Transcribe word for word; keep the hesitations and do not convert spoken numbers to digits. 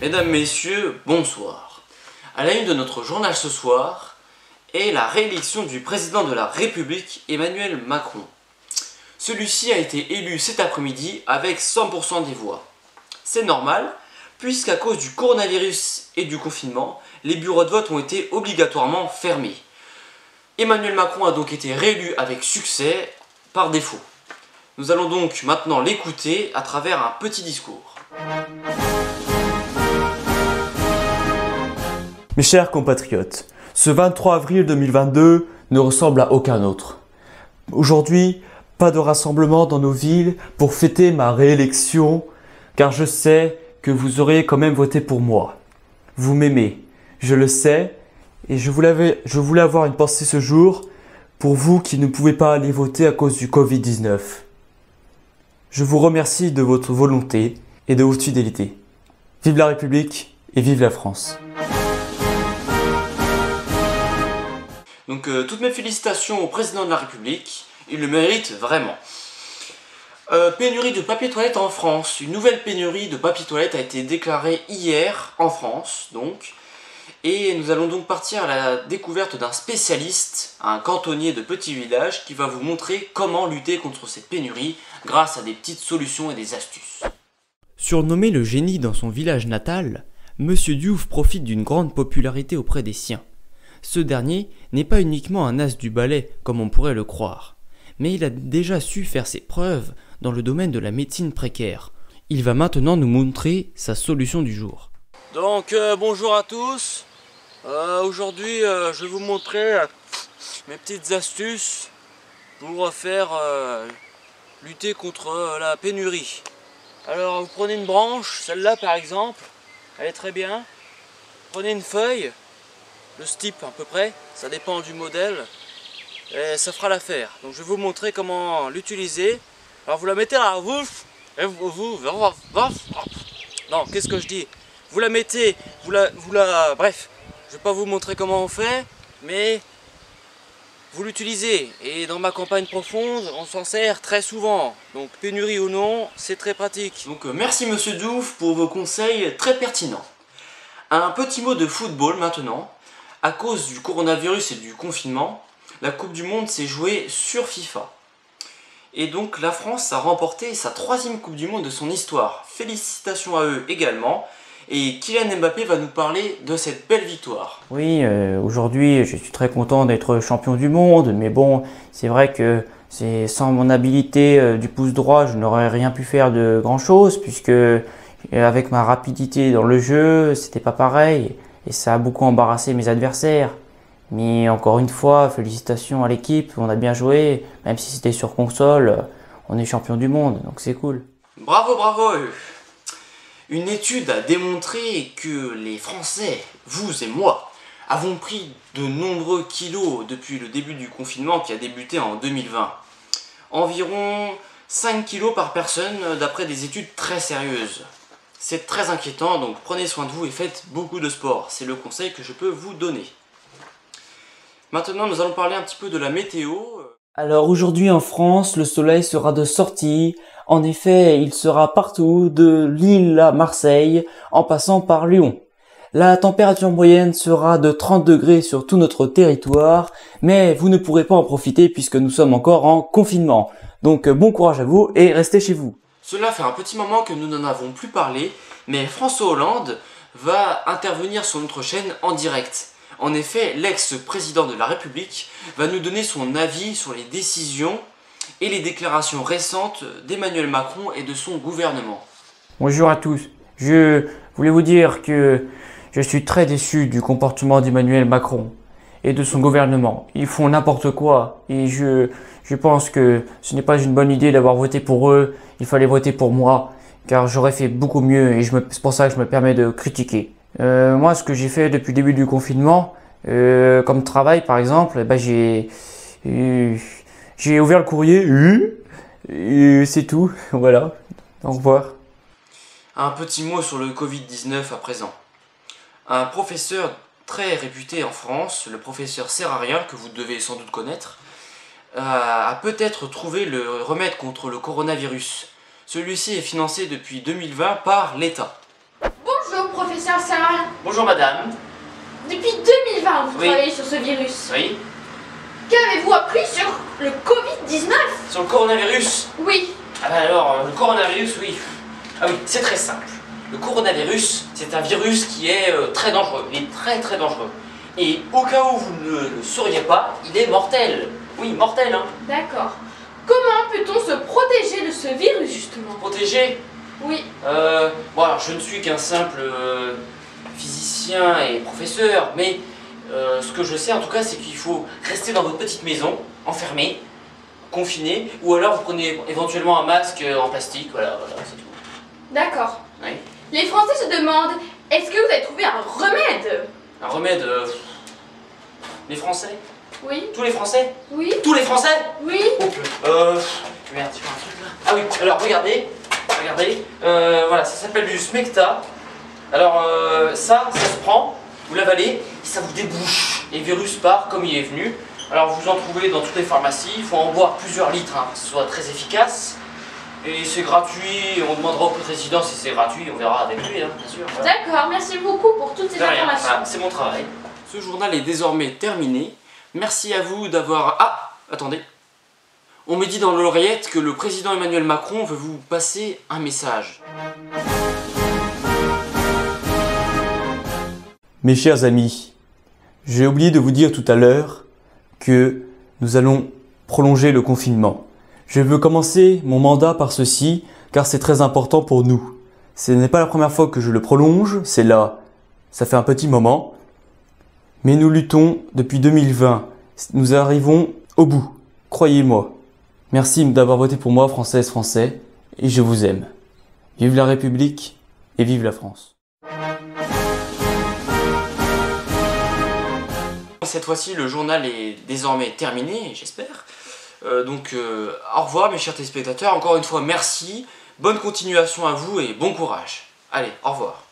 Mesdames, Messieurs, bonsoir. À la une de notre journal ce soir est la réélection du président de la République, Emmanuel Macron. Celui-ci a été élu cet après-midi avec cent pour cent des voix. C'est normal, puisqu'à cause du coronavirus et du confinement, les bureaux de vote ont été obligatoirement fermés. Emmanuel Macron a donc été réélu avec succès par défaut. Nous allons donc maintenant l'écouter à travers un petit discours. Mes chers compatriotes, ce vingt-trois avril deux mille vingt-deux ne ressemble à aucun autre. Aujourd'hui, pas de rassemblement dans nos villes pour fêter ma réélection, car je sais que vous aurez quand même voté pour moi. Vous m'aimez, je le sais, et je voulais, je voulais avoir une pensée ce jour pour vous qui ne pouvez pas aller voter à cause du Covid dix-neuf. Je vous remercie de votre volonté et de votre fidélité. Vive la République et vive la France. Donc euh, toutes mes félicitations au président de la République, il le mérite vraiment. Euh, pénurie de papier toilette en France. Une nouvelle pénurie de papier toilette a été déclarée hier en France, donc. Et nous allons donc partir à la découverte d'un spécialiste, un cantonnier de petit village, qui va vous montrer comment lutter contre cette pénurie grâce à des petites solutions et des astuces. Surnommé le génie dans son village natal, Monsieur Diouf profite d'une grande popularité auprès des siens. Ce dernier n'est pas uniquement un as du ballet, comme on pourrait le croire, mais il a déjà su faire ses preuves dans le domaine de la médecine précaire. Il va maintenant nous montrer sa solution du jour. Donc euh, bonjour à tous, euh, aujourd'hui euh, je vais vous montrer euh, mes petites astuces pour faire euh, lutter contre euh, la pénurie. Alors vous prenez une branche, celle-là par exemple, elle est très bien, prenez une feuille, de ce type à peu près, ça dépend du modèle, et ça fera l'affaire. Donc je vais vous montrer comment l'utiliser. Alors vous la mettez à la bouffe, et vous, vous, non, qu'est-ce que je dis, vous la mettez, vous la, vous la, bref, je vais pas vous montrer comment on fait, mais vous l'utilisez, et dans ma campagne profonde, on s'en sert très souvent, donc pénurie ou non, c'est très pratique. Donc merci Monsieur Diouf pour vos conseils très pertinents. Un petit mot de football maintenant. À cause du coronavirus et du confinement, la Coupe du Monde s'est jouée sur FIFA. Et donc la France a remporté sa troisième Coupe du Monde de son histoire. Félicitations à eux également. Et Kylian Mbappé va nous parler de cette belle victoire. Oui, euh, aujourd'hui je suis très content d'être champion du monde. Mais bon, c'est vrai que c'est sans mon habilité euh, du pouce droit, je n'aurais rien pu faire de grand chose. Puisque euh, avec ma rapidité dans le jeu, c'était pas pareil. Et ça a beaucoup embarrassé mes adversaires. Mais encore une fois, félicitations à l'équipe, on a bien joué. Même si c'était sur console, on est champion du monde, donc c'est cool. Bravo, bravo. Une étude a démontré que les Français, vous et moi, avons pris de nombreux kilos depuis le début du confinement qui a débuté en deux mille vingt. Environ cinq kilos par personne d'après des études très sérieuses. C'est très inquiétant, donc prenez soin de vous et faites beaucoup de sport. C'est le conseil que je peux vous donner. Maintenant, nous allons parler un petit peu de la météo. Alors aujourd'hui en France, le soleil sera de sortie. En effet, il sera partout, de Lille à Marseille, en passant par Lyon. La température moyenne sera de trente degrés sur tout notre territoire, mais vous ne pourrez pas en profiter puisque nous sommes encore en confinement. Donc bon courage à vous et restez chez vous. Cela fait un petit moment que nous n'en avons plus parlé, mais François Hollande va intervenir sur notre chaîne en direct. En effet, l'ex-président de la République va nous donner son avis sur les décisions et les déclarations récentes d'Emmanuel Macron et de son gouvernement. Bonjour à tous. Je voulais vous dire que je suis très déçu du comportement d'Emmanuel Macron et de son gouvernement. Ils font n'importe quoi et je, je pense que ce n'est pas une bonne idée d'avoir voté pour eux. Il fallait voter pour moi car j'aurais fait beaucoup mieux et c'est pour ça que je me permets de critiquer. Euh, moi, ce que j'ai fait depuis le début du confinement, euh, comme travail par exemple, bah, j'ai euh, j'ai ouvert le courrier, euh, euh, c'est tout, voilà, au revoir. Un petit mot sur le Covid dix-neuf à présent. Un professeur très réputé en France, le professeur Serrarien, que vous devez sans doute connaître, euh, a peut-être trouvé le remède contre le coronavirus. Celui-ci est financé depuis deux mille vingt par l'État. Bonjour professeur commissaire Serrarien. Bonjour madame. Depuis deux mille vingt, vous oui. travaillez sur ce virus. Oui. Qu'avez-vous appris sur le Covid dix-neuf? Sur le coronavirus? Oui. Ah ben alors, le coronavirus, oui. Ah oui, c'est très simple. Le coronavirus, c'est un virus qui est euh, très dangereux. Il est très très dangereux. Et au cas où vous ne le sauriez pas, il est mortel. Oui, mortel, hein. D'accord. Comment peut-on se protéger de ce virus, justement? Protéger? Oui. Euh, bon, alors, je ne suis qu'un simple euh, physicien et professeur, mais euh, ce que je sais, en tout cas, c'est qu'il faut rester dans votre petite maison, enfermé, confiné, ou alors vous prenez éventuellement un masque en plastique, voilà, voilà, c'est tout. D'accord. Oui. Les Français se demandent, est-ce que vous avez trouvé un remède? Un remède euh... Les Français? Oui. Tous les Français? Oui. Tous les Français? Oui. Oh, euh... Merde, il faut un truc là. Ah oui, alors regardez, regardez, euh, voilà, ça s'appelle du Smecta. Alors euh, ça, ça se prend, vous l'avalez, ça vous débouche, et le virus part comme il est venu. Alors vous en trouvez dans toutes les pharmacies, il faut en boire plusieurs litres, hein, pour que ce soit très efficace. Et c'est gratuit, on demandera au président si c'est gratuit, on verra avec lui, hein, bien sûr. Voilà. D'accord, merci beaucoup pour toutes ces informations. Ah, c'est mon travail. Ce journal est désormais terminé. Merci à vous d'avoir... Ah, attendez. On me dit dans l'oreillette que le président Emmanuel Macron veut vous passer un message. Mes chers amis, j'ai oublié de vous dire tout à l'heure que nous allons prolonger le confinement. Je veux commencer mon mandat par ceci, car c'est très important pour nous. Ce n'est pas la première fois que je le prolonge, c'est là, ça fait un petit moment. Mais nous luttons depuis deux mille vingt, nous arrivons au bout, croyez-moi. Merci d'avoir voté pour moi, Françaises, Français, et je vous aime. Vive la République et vive la France. Cette fois-ci, le journal est désormais terminé, j'espère. Euh, donc euh, au revoir mes chers téléspectateurs, encore une fois merci, bonne continuation à vous et bon courage. Allez, au revoir.